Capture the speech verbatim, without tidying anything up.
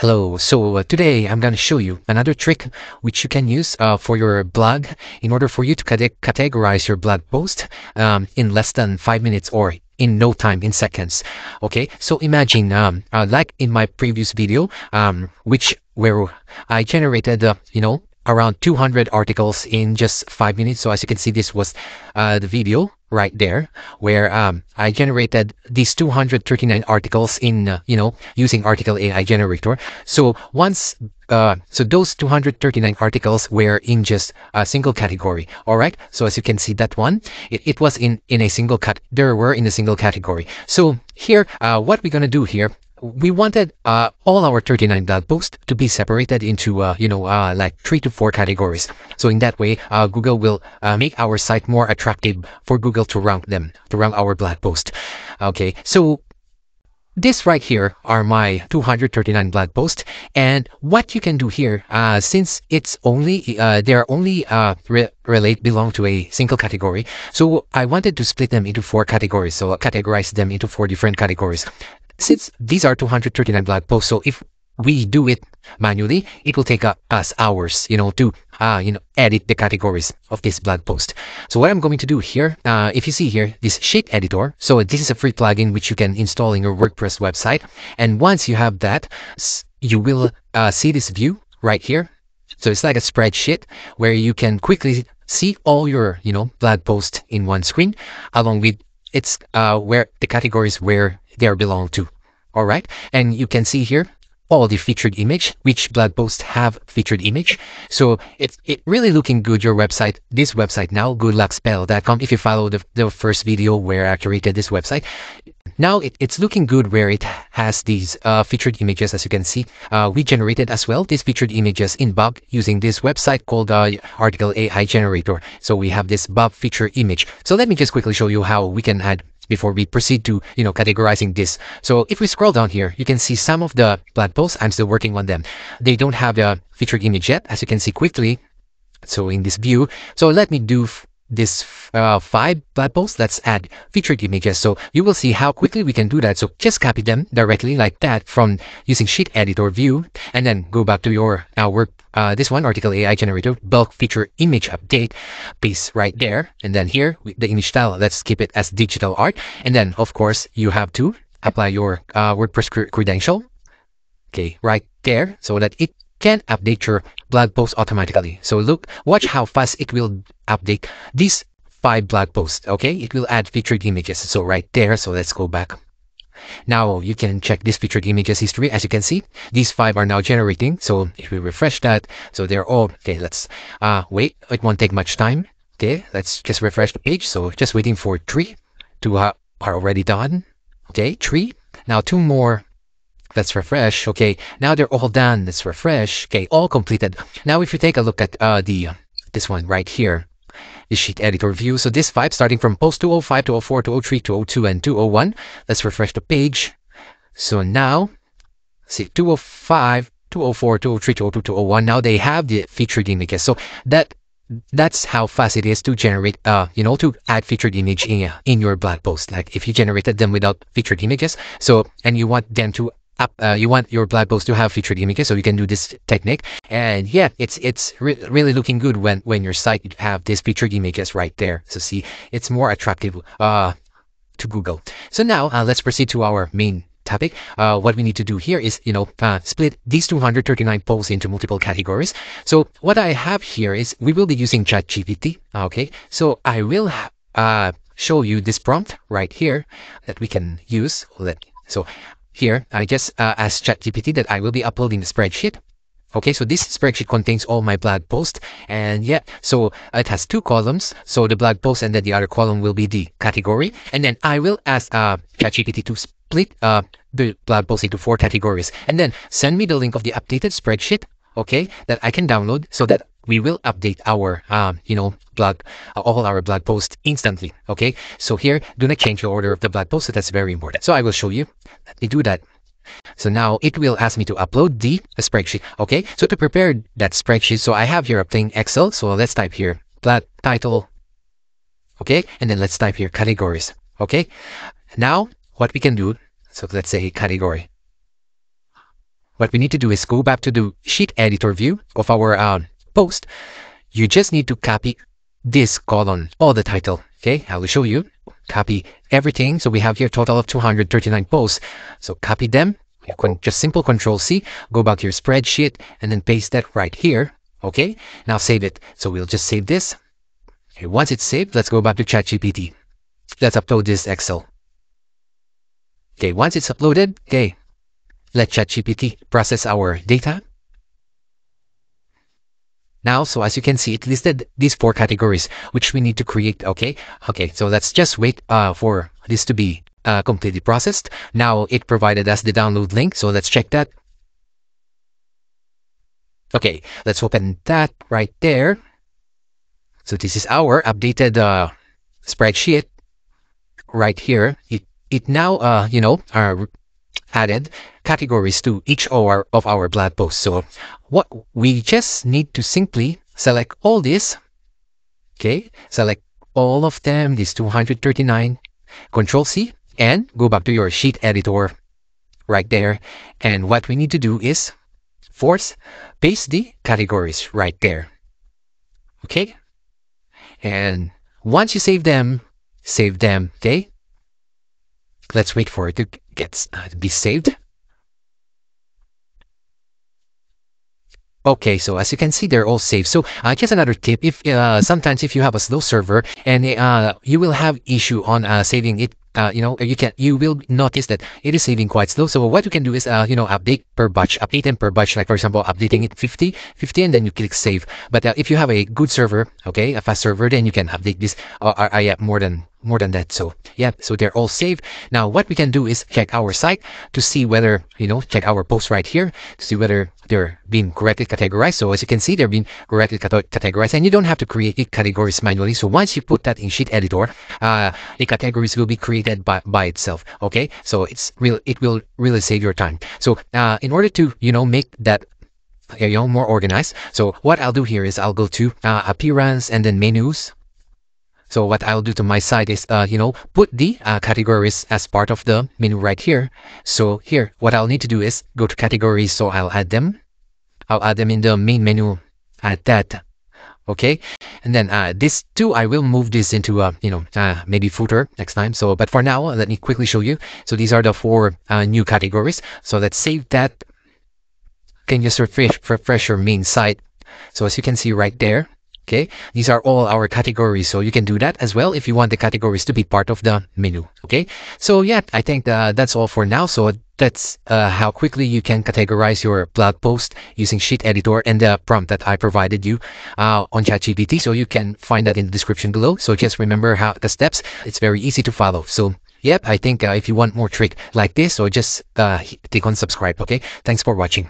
Hello, so uh, today I'm going to show you another trick which you can use uh, for your blog in order for you to cate categorize your blog post um, in less than five minutes or in no time, in seconds. Okay, so imagine um, uh, like in my previous video, um, which where I generated, uh, you know, around two hundred articles in just five minutes. So as you can see, this was uh, the video right there where um, I generated these two hundred thirty-nine articles in, uh, you know, using Article A I Generator. So once, uh, so those two hundred thirty-nine articles were in just a single category. All right. So as you can see, that one, it, it was in, in a single cut, there were in a single category. So here, uh, what we're going to do here, we wanted uh, all our thirty-nine blog posts to be separated into, uh, you know, uh, like three to four categories. So in that way, uh, Google will uh, make our site more attractive for Google to rank them, to rank our blog post. Okay, so this right here are my two hundred thirty-nine blog posts. And what you can do here, uh, since it's only, uh, they're only uh, re relate, belong to a single category. So I wanted to split them into four categories. So I categorized them into four different categories. Since these are two hundred thirty-nine blog posts, so if we do it manually, it will take us hours, you know, to uh, you know, edit the categories of this blog post. So what I'm going to do here, uh, if you see here, this Sheet Editor. So this is a free plugin which you can install in your WordPress website. And once you have that, you will uh, see this view right here. So it's like a spreadsheet where you can quickly see all your, you know, blog posts in one screen, along with it's uh, where the categories where they belong to. All right. And you can see here all the featured image, which blog posts have featured image. So it's it really looking good, your website, this website now, good luck spell dot com. If you follow the, the first video where I created this website, now it, it's looking good where it has these uh, featured images. As you can see, uh, we generated as well these featured images in Bob using this website called uh, Article A I Generator. So we have this Bob feature image. So let me just quickly show you how we can add before we proceed to, you know, categorizing this. So if we scroll down here, you can see some of the blog posts. I'm still working on them. They don't have a featured image yet, as you can see quickly. So in this view, so let me do this uh, five blog posts. Let's add featured images. So you will see how quickly we can do that. So just copy them directly like that from using Sheet Editor view, and then go back to your uh, work. Uh, this one, Article A I Generator, bulk feature image update piece right there. And then here, the image style, let's keep it as digital art. And then, of course, you have to apply your uh, WordPress credential. Okay, right there, so that it can update your blog post automatically. So look, watch how fast it will update these five blog posts. Okay, it will add featured images. So right there, so let's go back. Now you can check this featured images history. As you can see, these five are now generating. So if we refresh that, so they're all, okay, let's uh, wait. It won't take much time. Okay, let's just refresh the page. So just waiting for three to uh, are already done. Okay, three. Now two more. Let's refresh. Okay, now they're all done. Let's refresh. Okay, all completed. Now if you take a look at uh, the uh, this one right here, the Sheet Editor view. So this five starting from post two oh five, two oh four, two oh three, two oh two, and two oh one. Let's refresh the page. So now, see, two oh five, two oh four, two oh three, two oh two, two oh one. Now they have the featured images. So that that's how fast it is to generate, uh, you know, to add featured image in, uh, in your blog post. Like if you generated them without featured images, so and you want them to up, uh, you want your blog post to have featured images, so you can do this technique. And yeah, it's it's re really looking good when when your site you have these featured images right there. So see, it's more attractive uh, to Google. So now uh, let's proceed to our main topic. Uh, what we need to do here is, you know, uh, split these two hundred thirty-nine posts into multiple categories. So what I have here is we will be using ChatGPT. Okay, so I will uh, show you this prompt right here that we can use. Let so. Here, I just uh, asked ChatGPT that I will be uploading the spreadsheet. Okay, so this spreadsheet contains all my blog posts. And yeah, so it has two columns. So the blog post and then the other column will be the category. And then I will ask uh, ChatGPT to split uh, the blog post into four categories. And then send me the link of the updated spreadsheet, okay, that I can download so that we will update our, um, you know, blog, uh, all our blog posts instantly. Okay, so here, do not change the order of the blog post. So that's very important. So I will show you. Let me do that. So now it will ask me to upload the uh, spreadsheet. Okay, so to prepare that spreadsheet, so I have here a plain Excel. So let's type here blog title. Okay, and then let's type here categories. Okay, now what we can do. So let's say category. What we need to do is go back to the sheet editor view of our uh, post. You just need to copy this column or the title. Okay, I will show you. Copy everything. So we have here a total of two hundred thirty-nine posts. So copy them. You can just simple control C, go back to your spreadsheet and then paste that right here. Okay, now save it. So we'll just save this. Okay, once it's saved, let's go back to ChatGPT. Let's upload this Excel. Okay, once it's uploaded, okay, let ChatGPT process our data. Now, so as you can see, it listed these four categories, which we need to create, okay? Okay, so let's just wait uh, for this to be uh, completely processed. Now, it provided us the download link, so let's check that. Okay, let's open that right there. So this is our updated uh, spreadsheet right here. It, it now, uh, you know, our added categories to each of our blog posts. So what we just need to simply select all this, okay, select all of them, these two hundred thirty-nine, control C, and go back to your sheet editor right there. And what we need to do is force paste the categories right there. Okay, and once you save them, save them, okay. Let's wait for it to get uh, to be saved. Okay, so as you can see, they're all saved. So uh, just another tip: if uh, sometimes if you have a slow server and uh, you will have issue on uh, saving it, uh, you know, you can you will notice that it is saving quite slow. So what you can do is uh, you know, update per batch, update them per batch. Like for example, updating it fifty, fifty, and then you click save. But uh, if you have a good server, okay, a fast server, then you can update this. Or uh, I uh, have more than. more than that. So yeah, so they're all saved. Now what we can do is check our site to see whether, you know, check our posts right here to see whether they're being correctly categorized. So as you can see, they're being correctly categorized, and you don't have to create the categories manually. So once you put that in sheet editor, uh, the categories will be created by, by itself. Okay, so it's real, it will really save your time. So uh, in order to, you know, make that, you know, more organized, so what I'll do here is I'll go to uh, appearance and then menus. So what I'll do to my site is, uh, you know, put the uh, categories as part of the menu right here. So here, what I'll need to do is go to categories. So I'll add them. I'll add them in the main menu. Add that. Okay. And then uh, this too, I will move this into, uh, you know, uh, maybe footer next time. So, but for now, let me quickly show you. So these are the four uh, new categories. So let's save that. Can just refresh, refresh your main site. So as you can see right there. Okay, these are all our categories, so you can do that as well if you want the categories to be part of the menu. Okay, so yeah, I think uh, that's all for now. So that's uh, how quickly you can categorize your blog post using Sheet Editor and the prompt that I provided you uh, on ChatGPT. So you can find that in the description below. So just remember how the steps, it's very easy to follow. So yep, I think uh, if you want more trick like this, so just uh, click on subscribe. Okay, thanks for watching.